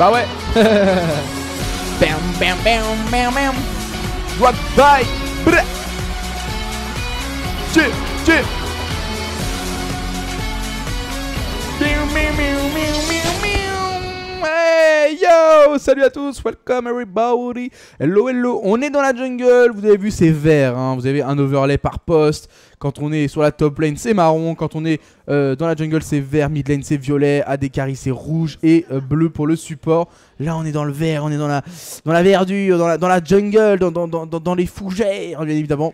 Bah ouais. Bam, bam, bam, bam, bam. Drop by. Chip, chip. Miu, miu, miu, miu, miu, miu. Hey, yo, salut à tous, welcome everybody. Hello, hello, on est dans la jungle, vous avez vu c'est vert, hein. Vous avez un overlay par poste. Quand on est sur la top lane c'est marron, quand on est dans la jungle c'est vert, mid lane c'est violet, AD carry c'est rouge et bleu pour le support. Là on est dans le vert, on est dans la verdure, dans la jungle, dans les fougères bien évidemment.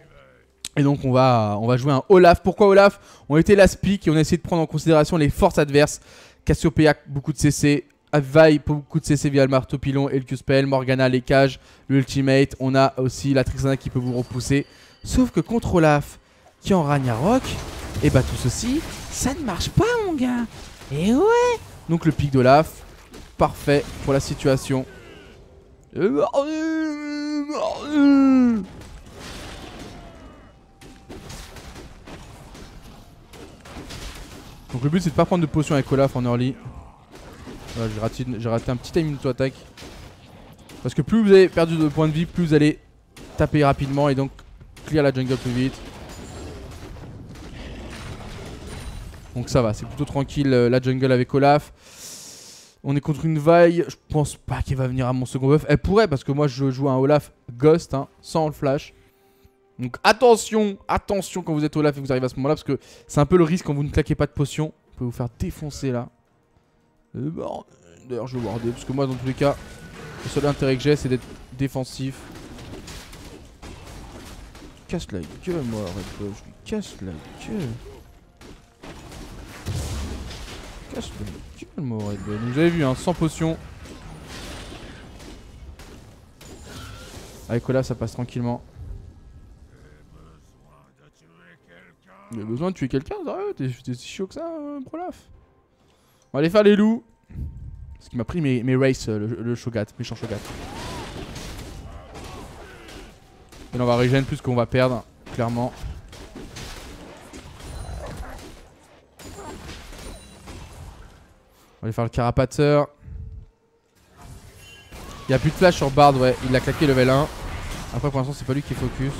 Et donc on va jouer un Olaf. Pourquoi Olaf? On était last pick et on a essayé de prendre en considération les forces adverses. Cassiopeia beaucoup de CC, Vaille beaucoup de CC via le marteau pilon et le Q-spell, Morgana les cages, l'ultimate. On a aussi la Trixana qui peut vous repousser. Sauf que contre Olaf qui est en Ragnarok, et bah tout ceci ça ne marche pas mon gars. Et ouais. Donc le pic d'Olaf, parfait pour la situation. Donc le but c'est de pas prendre de potion avec Olaf en early. Voilà, j'ai raté un petit timing d'auto-attaque. Parce que plus vous avez perdu de points de vie, plus vous allez taper rapidement et donc clear la jungle plus vite. Donc ça va, c'est plutôt tranquille la jungle avec Olaf. On est contre une Vaille, je pense pas qu'elle va venir à mon second buff. Elle pourrait parce que moi je joue un Olaf Ghost hein, sans le flash. Donc attention, attention quand vous êtes Olaf et que vous arrivez à ce moment là, parce que c'est un peu le risque quand vous ne claquez pas de potion. Vous pouvez vous faire défoncer là. D'ailleurs je vais warder, parce que moi dans tous les cas, le seul intérêt que j'ai c'est d'être défensif. Je casse la gueule moi, je lui casse la gueule. Casse la gueule moi, donc vous avez vu hein, sans potion. Avec Olaf ça passe tranquillement. Il a besoin de tuer quelqu'un, t'es si chaud que ça, Prolaf. On va aller faire les loups. Parce qu'il m'a pris mes races, le Cho'Gath, méchant Cho'Gath. Et là on va régénérer plus qu'on va perdre, clairement. On va aller faire le carapateur. Il n'y a plus de flash sur Bard, ouais, il a claqué level 1. Après pour l'instant c'est pas lui qui est focus.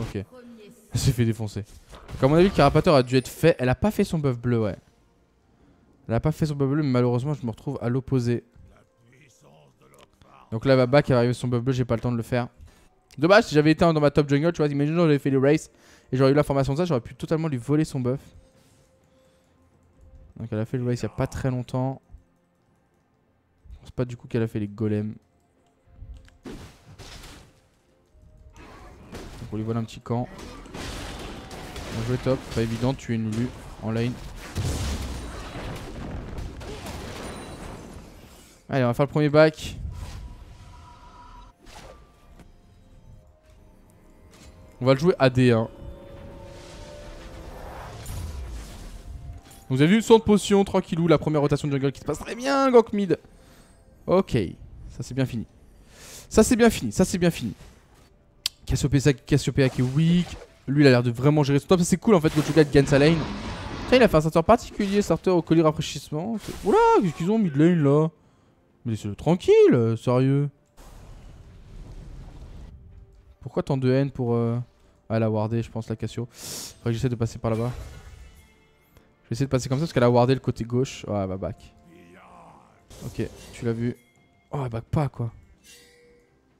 Ok. Elle s'est fait défoncer. Comme on a vu, le carapateur a dû être fait. Elle a pas fait son buff bleu, ouais. Elle a pas fait son buff bleu, mais malheureusement, je me retrouve à l'opposé. Donc là, Baba qui va arriver son buff bleu, j'ai pas le temps de le faire. Dommage, si j'avais été dans ma top jungle, tu vois, imagine j'avais fait les races et j'aurais eu la formation de ça, j'aurais pu totalement lui voler son buff. Donc elle a fait le race il y a pas très longtemps. Je pense pas du coup qu'elle a fait les golems. Donc on lui vole un petit camp. On joue top, pas évident, tuer une Lulu en lane. Allez, on va faire le premier back. On va le jouer AD. Hein. Vous avez vu le son de potion, tranquillou, la première rotation de jungle qui se passe très bien, gank mid. Ok, ça c'est bien fini. Ça c'est bien fini, ça c'est bien fini. Cassiopeia qui est weak. Lui il a l'air de vraiment gérer son top, c'est cool en fait que Cho'Gath gagne sa lane. Tiens il a fait un starter particulier, starter au collier rafraîchissement. Oula, qu'est-ce qu'ils ont mid lane là? Mais laissez-le tranquille, sérieux. Pourquoi tant de haine pour... Ah elle a wardé je pense la Cassio. Faudrait que j'essaie de passer par là-bas. Je vais essayer de passer comme ça parce qu'elle a wardé le côté gauche. Ah bah back. Ok, tu l'as vu. Oh elle back pas quoi.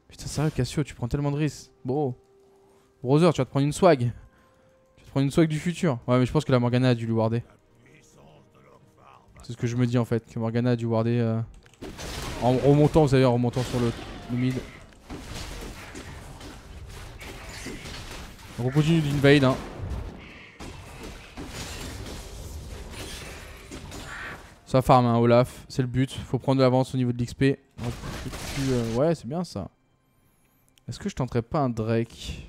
Putain sérieux Cassio, tu prends tellement de risques. Bro. Brother, tu vas te prendre une swag. Tu vas te prendre une swag du futur. Ouais, mais je pense que la Morgana a dû lui warder. C'est ce que je me dis en fait, que Morgana a dû warder en remontant, vous savez, en remontant sur le mid. Donc on continue d'invade. Hein. Ça farm, hein, Olaf. C'est le but. Faut prendre de l'avance au niveau de l'XP. Ouais, c'est bien ça. Est-ce que je tenterais pas un Drake?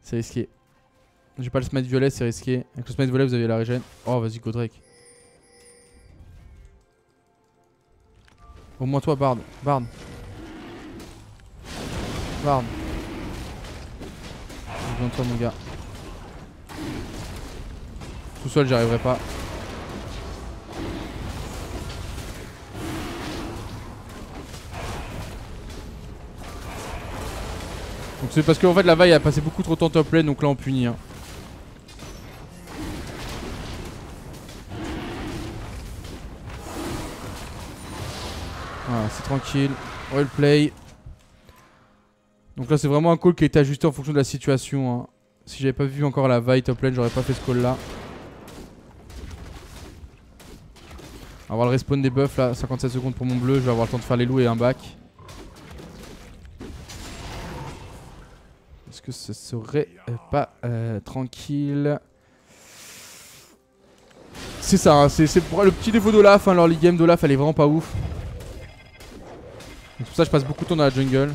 C'est risqué. J'ai pas le smite violet, c'est risqué. Avec le smite violet, vous avez la régène. Oh, vas-y, go Drake. Au moins, toi, Bard. Bard. Bard. J'ai besoin de toi, mon gars. Tout seul, j'y arriverai pas. Donc c'est parce qu'en fait la vaille a passé beaucoup trop de temps top lane, donc là on punit hein. Voilà, c'est tranquille, well play. Donc là c'est vraiment un call qui a été ajusté en fonction de la situation hein. Si j'avais pas vu encore la vaille top lane, j'aurais pas fait ce call là. On va avoir le respawn des buffs là, 57 secondes pour mon bleu, je vais avoir le temps de faire les loups et un back. Est-ce que ce serait pas tranquille? C'est ça, hein, c'est le petit défaut d'Olaf, hein, leur league game d'Olaf elle est vraiment pas ouf. C'est pour ça que je passe beaucoup de temps dans la jungle.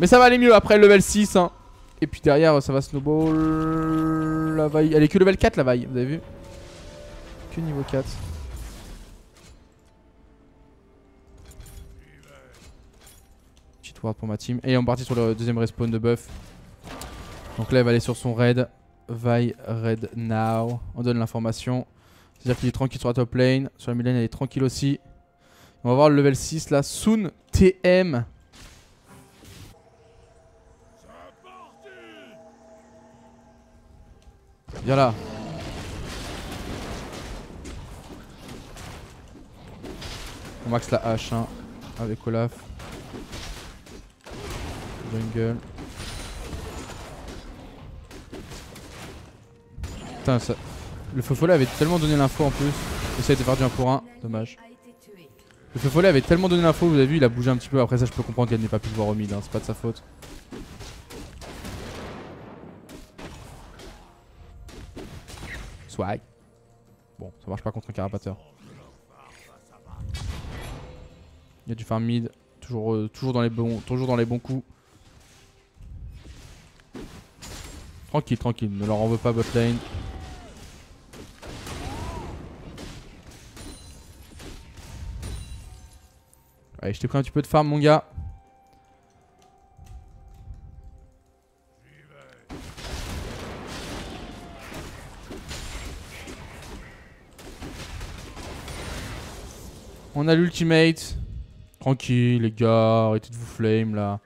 Mais ça va aller mieux après le level 6 hein. Et puis derrière ça va snowball. La vaille, elle est que level 4 la vaille, vous avez vu? Que niveau 4. Petite ward pour ma team. Et on partit sur le deuxième respawn de buff. Donc là elle va aller sur son raid. Vaille raid now. On donne l'information. C'est-à-dire qu'il est tranquille sur la top lane. Sur la mid lane elle est tranquille aussi. On va voir le level 6 là. Soon TM. Viens là. On max la hache hein, avec Olaf. Jungle. Putain ça... Le feu follet avait tellement donné l'info en plus. Et ça a été perdu 1 pour 1, dommage. Le feu follet avait tellement donné l'info, vous avez vu il a bougé un petit peu. Après ça je peux comprendre qu'elle n'ait pas pu le voir au mid hein. C'est pas de sa faute. Swag. Bon ça marche pas contre un carapateur. Il y a du farm mid, toujours dans les bons coups. Tranquille, tranquille, ne leur en veut pas bot lane. Allez, je t'ai pris un petit peu de farm mon gars. On a l'ultimate. Tranquille les gars, arrêtez de vous flame là.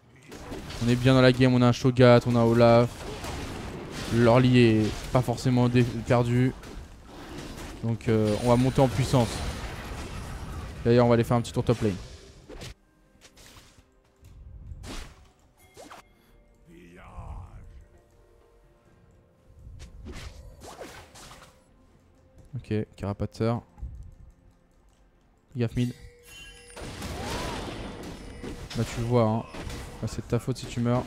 On est bien dans la game, on a un Cho'Gath, on a Olaf. L'orlier est pas forcément perdu. Donc on va monter en puissance. D'ailleurs on va aller faire un petit tour top lane. Ok, carapateur. Gaffe mid. Bah tu le vois hein, bah, c'est de ta faute si tu meurs.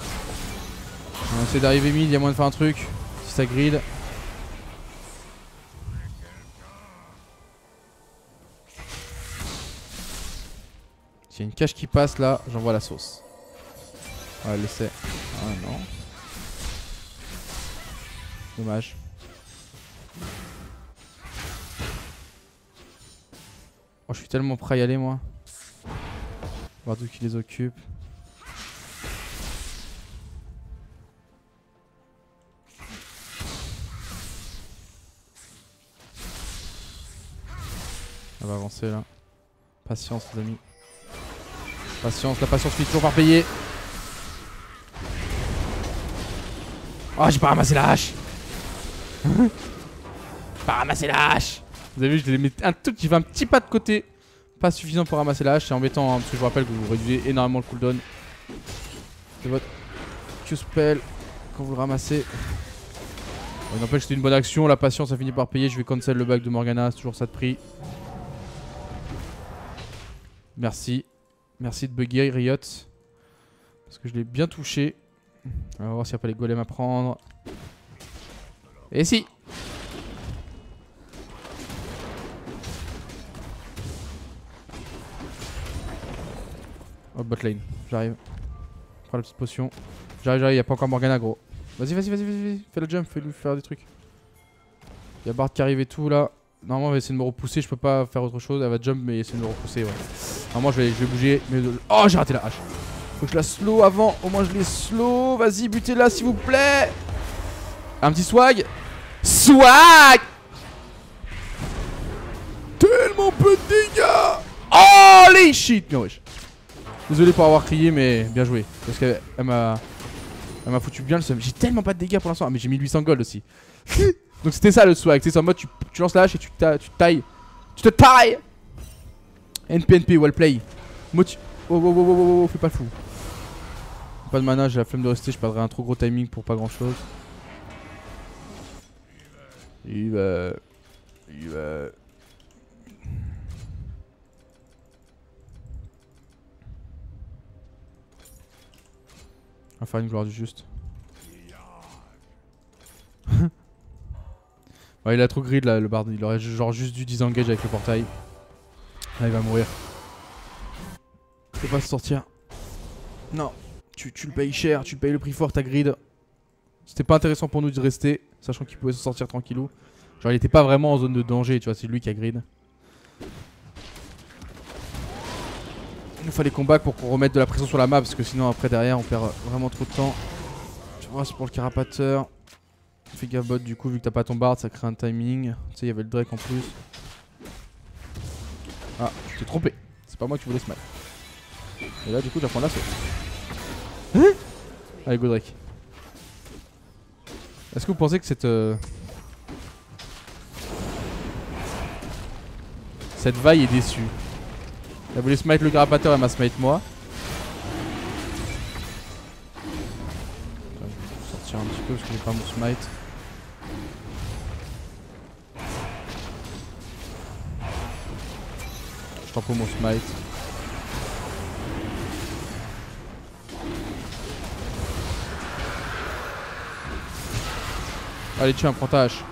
On essaie d'arriver mid, il y a moyen de faire un truc. Si ça grid. S'il y a une cache qui passe là, j'envoie la sauce. Ouais l'essai. Ah non. Dommage. Oh, je suis tellement prêt à y aller, moi. Voir d'où qui les occupe. On va avancer là. Patience, les amis. Patience, la patience finit toujours par payer. Oh, j'ai pas ramassé la hache. J'ai pas ramassé la hache. Vous avez vu, je les mets un tout petit, un petit pas de côté. Pas suffisant pour ramasser la hache, c'est embêtant hein, parce que je vous rappelle que vous réduisez énormément le cooldown de votre Q-spell quand vous le ramassez. Il n'empêche que c'était une bonne action, la patience a fini par payer. Je vais cancel le back de Morgana, c'est toujours ça de prix. Merci. Merci de bugger Riot. Parce que je l'ai bien touché. On va voir s'il n'y a pas les golems à prendre. Et si! Oh bot lane, j'arrive. Prends la petite potion. J'arrive, y'a pas encore Morgana gros. Vas-y, fais le jump, fais-lui faire des trucs. Y'a Bard qui arrive et tout là. Normalement, elle va essayer de me repousser, je peux pas faire autre chose. Elle va jump, mais essayer de me repousser, ouais. Normalement, je vais bouger. Mais... Oh, j'ai raté la hache. Faut que je la slow avant, au moins je l'ai slow. Vas-y, butez-la s'il vous plaît. Un petit swag. Swag. Tellement tellement peu de dégâts. Oh les shit. Bien wesh. Désolé pour avoir crié mais bien joué. Parce qu'elle m'a foutu bien le seum. J'ai tellement pas de dégâts pour l'instant. Ah mais j'ai 1800 gold aussi. Donc c'était ça le swag. C'est en mode tu lances la hache et tu tailles. Tu te tailles. NPNP, well play. Motu. Oh, oh, oh, oh, oh, fais pas le fou. Pas de mana, j'ai la flemme de rester, je perdrai un trop gros timing pour pas grand chose. Il va. On va faire une gloire du juste. Ouais, il a trop grid là, le bard. Il aurait genre juste dû disengage avec le portail. Là, il va mourir. Je peux pas sortir. Non, tu le payes cher, tu le payes le prix fort ta grid. C'était pas intéressant pour nous de rester, sachant qu'il pouvait se sortir tranquillou. Genre il était pas vraiment en zone de danger, tu vois, c'est lui qui a grid. Il nous fallait combat pour qu'on remette de la pression sur la map, parce que sinon après derrière on perd vraiment trop de temps. Tu vois, c'est pour le carapateur. Fais gaffe bot du coup, vu que t'as pas ton bard, ça crée un timing. Tu sais, il y avait le Drake en plus. Ah, tu t'es trompé, c'est pas moi qui voulais ce mal. Et là du coup j'apprends l'assaut. Hein? Allez go Drake. Est-ce que vous pensez que cette vaille est déçue? Elle voulait smite le carapateur, elle m'a smite moi. Attends, je vais sortir un petit peu parce que j'ai pas mon smite. Je t'en prie mon smite. Allez tiens, prends ta hache.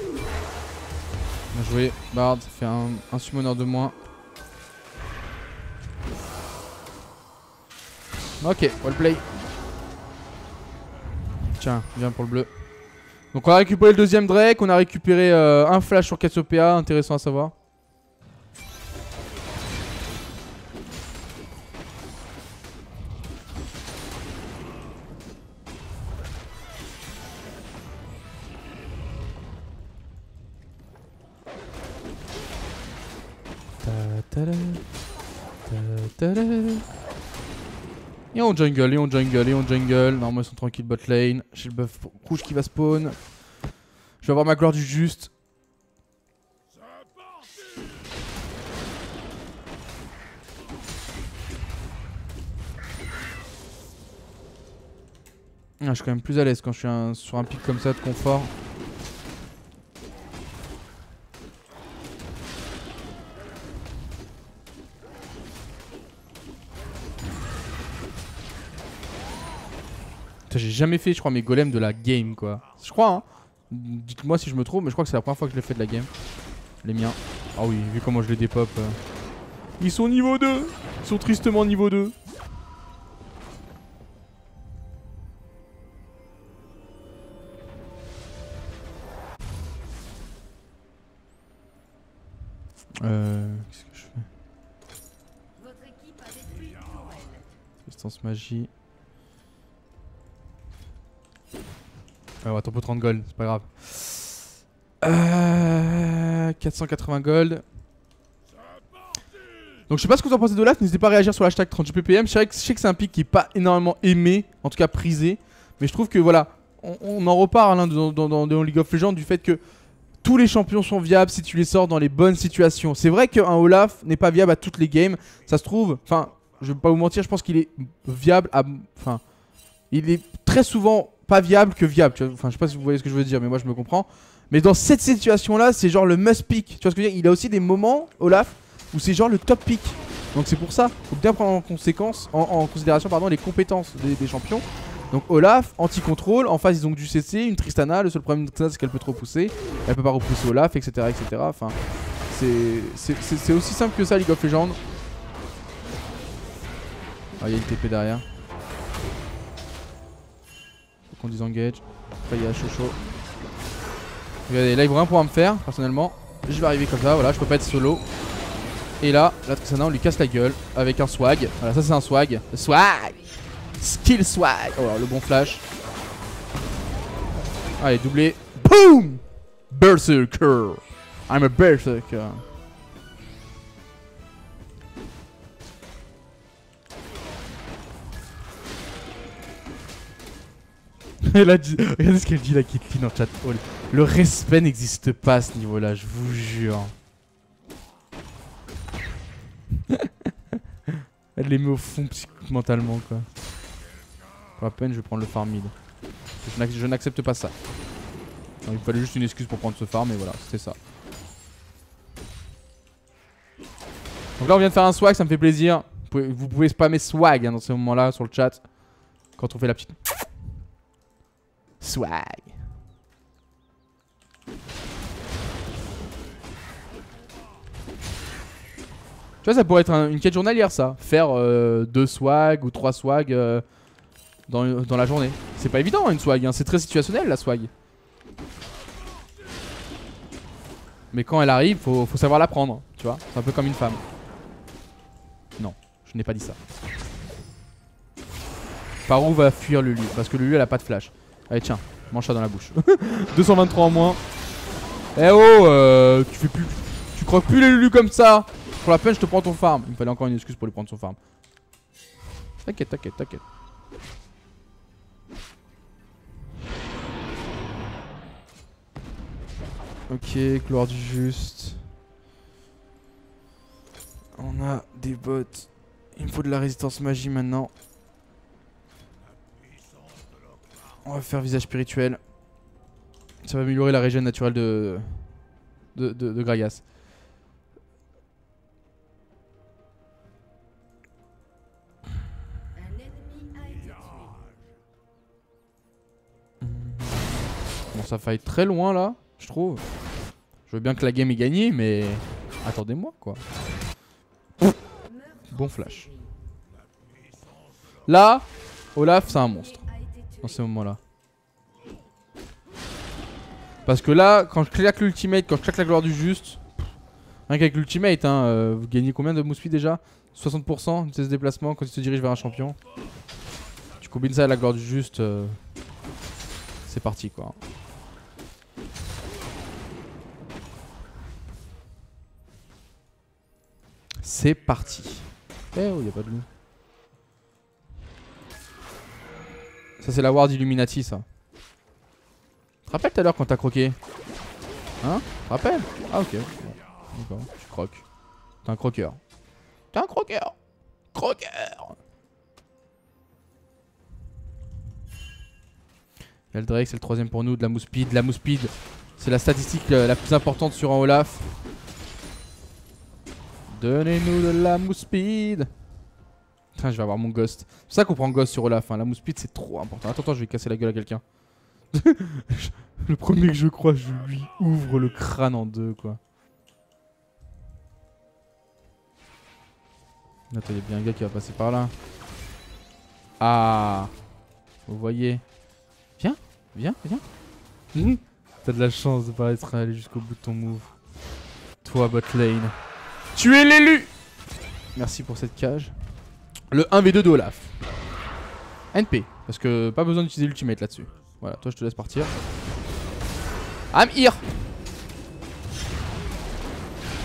Bien joué, Bard, fait un summoner de moins. Ok, well play. Tiens, viens pour le bleu. Donc on a récupéré le deuxième Drake, on a récupéré un flash sur Cassiopeia, intéressant à savoir. Et on jungle, et on jungle, et on jungle. Normalement ils sont tranquilles bot lane. J'ai le buff rouge qui va spawn. Je vais avoir ma gloire du juste. Ah, je suis quand même plus à l'aise quand je suis sur un pic comme ça de confort. J'ai jamais fait je crois mes golems de la game quoi. Je crois hein. Dites-moi si je me trompe mais je crois que c'est la première fois que je les fais de la game. Les miens. Ah oui, vu comment je les dépop. Ils sont niveau 2. Ils sont tristement niveau 2. Qu'est-ce que je fais? Distance magie. On va tomber 30 gold, c'est pas grave. 480 gold. Donc je sais pas ce que vous en pensez d'Olaf, n'hésitez pas à réagir sur l'hashtag 30JPPM. Je sais que c'est un pic qui est pas énormément aimé, en tout cas prisé. Mais je trouve que voilà, on en repart hein, dans League of Legends du fait que tous les champions sont viables si tu les sors dans les bonnes situations. C'est vrai qu'un Olaf n'est pas viable à toutes les games. Ça se trouve, enfin, je vais pas vous mentir, je pense qu'il est viable à... Enfin, il est très souvent... Pas viable que viable, tu vois. Enfin je sais pas si vous voyez ce que je veux dire mais moi je me comprends. Mais dans cette situation là c'est genre le must pick, tu vois ce que je veux dire. Il a aussi des moments Olaf où c'est genre le top pick. Donc c'est pour ça, faut bien prendre en considération pardon, les compétences des champions. Donc Olaf, anti-contrôle, en face ils ont que du CC, une Tristana, le seul problème de Tristana c'est qu'elle peut trop pousser. Elle peut pas repousser Olaf etc etc. Enfin c'est aussi simple que ça League of Legends. Ah il y a une TP derrière. On disengage. Après il y a Chocho. Regardez, là il vaut rien pouvoir me faire personnellement. Je vais arriver comme ça, voilà, je peux pas être solo. Et là, la Trixana on lui casse la gueule avec un swag. Voilà, ça c'est un swag. Le swag. Skill swag. Oh, alors, le bon flash. Allez, doublé. Boom. Berserker. I'm a Berserker. Regardez ce qu'elle dit la Caitlyn en chat hall. Le respect n'existe pas à ce niveau-là, je vous jure. Elle les met au fond mentalement quoi. Pour la peine je vais prendre le farm mid. Je n'accepte pas ça. Alors, il fallait juste une excuse pour prendre ce farm mais voilà, c'était ça. Donc là on vient de faire un swag, ça me fait plaisir. Vous pouvez spammer swag hein, dans ce moment là sur le chat. Quand on fait la petite... swag. Tu vois ça pourrait être une quête journalière ça. Faire 2 swags ou 3 swags dans la journée. C'est pas évident une swag hein. C'est très situationnel la swag. Mais quand elle arrive faut savoir la prendre. Tu vois. C'est un peu comme une femme. Non je n'ai pas dit ça. Par où va fuir Lulu? Parce que Lulu elle a pas de flash. Allez tiens, mange ça dans la bouche. 223 en moins. Eh oh, tu croques plus les Lulu comme ça. Pour la peine je te prends ton farm. Il me fallait encore une excuse pour lui prendre son farm. T'inquiète, t'inquiète, t'inquiète. Ok, gloire du juste. On a des bots. Il me faut de la résistance magie maintenant. On va faire visage spirituel. Ça va améliorer la régène naturelle de Gragas. Bon ça faille très loin là, je trouve. Je veux bien que la game ait gagné mais... attendez-moi quoi. Bon flash. Là, Olaf c'est un monstre. Dans ces moments là. Parce que là quand je claque l'ultimate, quand je claque la gloire du juste, rien qu'avec l'ultimate hein, vous gagnez combien de mouspi déjà? 60% de ses déplacements quand il se dirige vers un champion. Tu combines ça à la gloire du juste, c'est parti quoi. C'est parti. Eh oh y'a pas de loup. Ça c'est la ward Illuminati ça. Tu te rappelles tout à l'heure quand t'as croqué? Hein? Tu te rappelles? Ah ok. Bon. D'accord, tu croques. T'es un croqueur. T'es un croqueur. Croqueur. Eldrake c'est le troisième pour nous, de la mouspide. De la mouspide c'est la statistique la plus importante sur un Olaf. Donnez-nous de la mouspide. Putain, je vais avoir mon ghost. C'est ça qu'on prend ghost sur Olaf. Hein. La mousse speed, c'est trop important. Attends, je vais casser la gueule à quelqu'un. Le premier que je crois, je lui ouvre le crâne en deux, quoi. Attends, il y a bien un gars qui va passer par là. Ah, vous voyez. Viens, viens, viens. T'as de la chance de pas être allé jusqu'au bout de ton move. Toi, bot lane. Tu es l'élu. Merci pour cette cage. Le 1v2 de Olaf. NP. Parce que pas besoin d'utiliser l'ultimate là-dessus. Voilà, toi je te laisse partir. I'm here.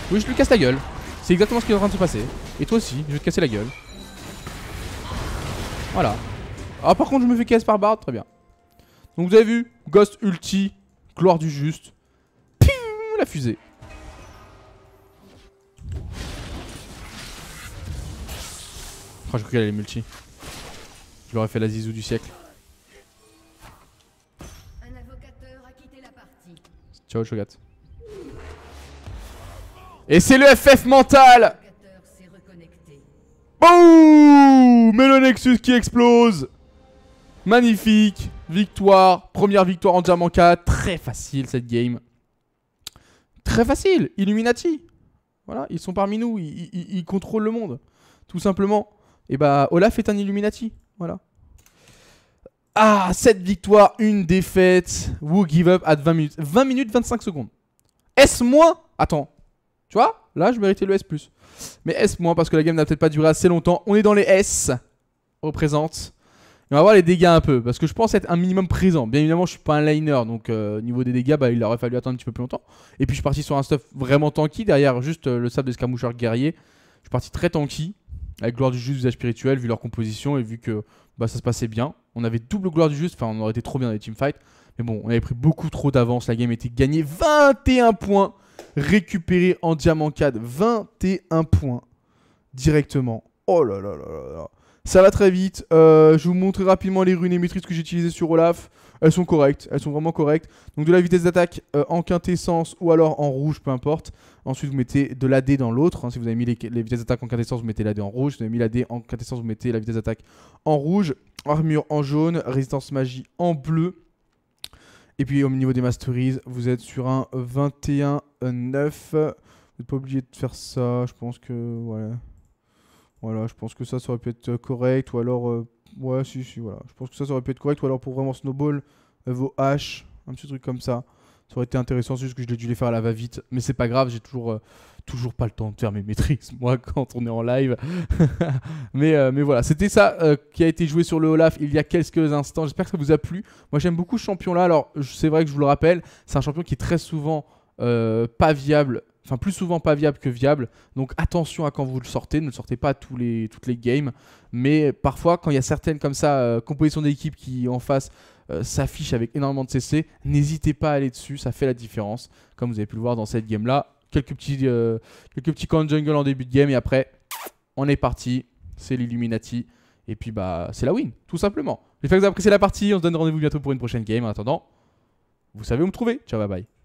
Oui, je lui casse la gueule. C'est exactement ce qui est en train de se passer. Et toi aussi, je vais te casser la gueule. Voilà. Ah, par contre, je me fais casse par Bard. Très bien. Donc, vous avez vu, Ghost ulti, gloire du juste. Pium, la fusée. Oh, je crois qu'elle est multi. Je l'aurais fait la zizou du siècle. Un avocateur a quitté la partie. Ciao Cho'Gath. Et c'est le FF mental. Boum. Mais le Nexus qui explose. Magnifique. Victoire. Première victoire en Diamanka. Très facile cette game. Très facile. Illuminati. Voilà, ils sont parmi nous. Ils contrôlent le monde. Tout simplement. Et bah Olaf est un Illuminati, voilà. Ah, 7 victoires, 1 défaite. Woo give up at 20 minutes. 20 minutes 25 secondes. S-? Attends. Tu vois? Là, je méritais le S+. Mais S- parce que la game n'a peut-être pas duré assez longtemps. On est dans les S. Représente. Et on va voir les dégâts un peu, parce que je pense être un minimum présent. Bien évidemment je suis pas un liner, donc niveau des dégâts bah, il aurait fallu attendre un petit peu plus longtemps. Et puis je suis parti sur un stuff vraiment tanky, derrière juste le sable d'escarmoucheur guerrier. Je suis parti très tanky, avec gloire du juste, visage spirituel, vu leur composition et vu que bah, ça se passait bien. On avait double gloire du juste, enfin on aurait été trop bien dans les teamfights. Mais bon, on avait pris beaucoup trop d'avance, la game était gagnée, 21 points récupérés en diamant 4, 21 points directement. Oh là là là là là. Ça va très vite, je vous montre rapidement les runes et maîtrises que j'ai utilisées sur Olaf. Elles sont correctes, elles sont vraiment correctes. Donc de la vitesse d'attaque en quintessence ou alors en rouge, peu importe. Ensuite vous mettez de l'AD dans l'autre, hein. Si vous avez mis les vitesses d'attaque en quintessence, vous mettez l'AD en rouge. Si vous avez mis l'AD en quintessence, vous mettez la vitesse d'attaque en rouge. Armure en jaune, résistance magie en bleu. Et puis au niveau des masteries, vous êtes sur un 21-9. Vous n'êtes pas obligé de faire ça, je pense que... Voilà. Voilà, je pense que ça aurait pu être correct, ou alors... ouais, si, voilà. Je pense que ça aurait pu être correct, ou alors pour vraiment snowball, vos haches, un petit truc comme ça. Ça aurait été intéressant, c'est juste que je l'ai dû les faire à la va-vite. Mais c'est pas grave, j'ai toujours pas le temps de faire mes maîtrises, moi, quand on est en live. mais voilà, c'était ça qui a été joué sur le Olaf il y a quelques instants. J'espère que ça vous a plu. Moi, j'aime beaucoup ce champion-là. Alors, c'est vrai que je vous le rappelle, c'est un champion qui est très souvent pas viable. Enfin, plus souvent pas viable que viable. Donc attention à quand vous le sortez. Ne le sortez pas toutes les games. Mais parfois, quand il y a certaines comme ça, compositions d'équipe qui en face s'affichent avec énormément de CC, n'hésitez pas à aller dessus. Ça fait la différence. Comme vous avez pu le voir dans cette game-là. Quelques petits camps de jungle en début de game. Et après, on est parti. C'est l'Illuminati. Et puis, bah, c'est la win, tout simplement. J'espère que vous avez apprécié la partie. On se donne rendez-vous bientôt pour une prochaine game. En attendant, vous savez où me trouver. Ciao, bye bye.